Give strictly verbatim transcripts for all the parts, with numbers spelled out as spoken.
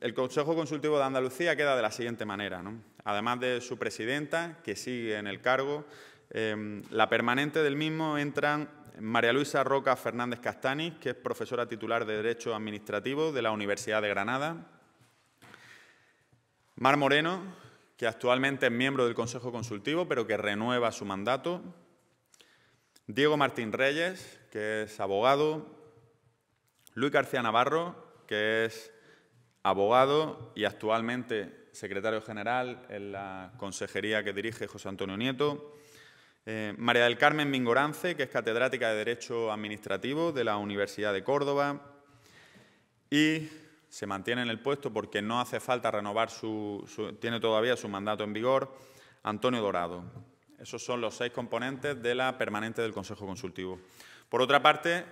El Consejo Consultivo de Andalucía queda de la siguiente manera, ¿no? Además de su presidenta, que sigue en el cargo, eh, la permanente del mismo entran María Luisa Roca Fernández Castanis, que es profesora titular de Derecho Administrativo de la Universidad de Granada; Mar Moreno, que actualmente es miembro del Consejo Consultivo, pero que renueva su mandato; Diego Martín Reyes, que es abogado; Luis García Navarro, que es abogado y actualmente secretario general en la consejería que dirige José Antonio Nieto; eh, María del Carmen Mingorance, que es catedrática de Derecho Administrativo de la Universidad de Córdoba, y se mantiene en el puesto porque no hace falta renovar su, su tiene todavía su mandato en vigor, Antonio Dorado. Esos son los seis componentes de la permanente del Consejo Consultivo. Por otra parte,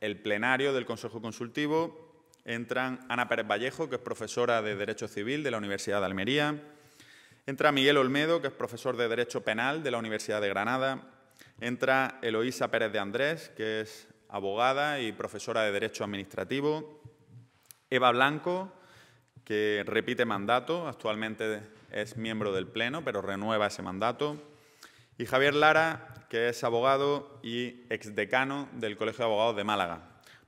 el plenario del Consejo Consultivo entran Ana Pérez Vallejo, que es profesora de Derecho Civil de la Universidad de Almería; entra Miguel Olmedo, que es profesor de Derecho Penal de la Universidad de Granada; entra Eloísa Pérez de Andrés, que es abogada y profesora de Derecho Administrativo; Eva Blanco, que repite mandato, actualmente es miembro del Pleno, pero renueva ese mandato; y Javier Lara, que es abogado y exdecano del Colegio de Abogados de Málaga.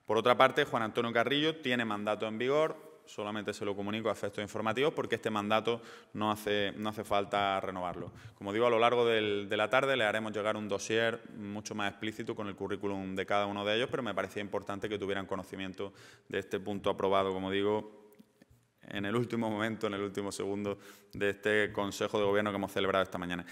Por otra parte, Juan Antonio Carrillo tiene mandato en vigor, solamente se lo comunico a efectos informativos porque este mandato no hace, no hace falta renovarlo. Como digo, a lo largo del, de la tarde le haremos llegar un dossier mucho más explícito con el currículum de cada uno de ellos, pero me parecía importante que tuvieran conocimiento de este punto aprobado, como digo, en el último momento, en el último segundo de este Consejo de Gobierno que hemos celebrado esta mañana.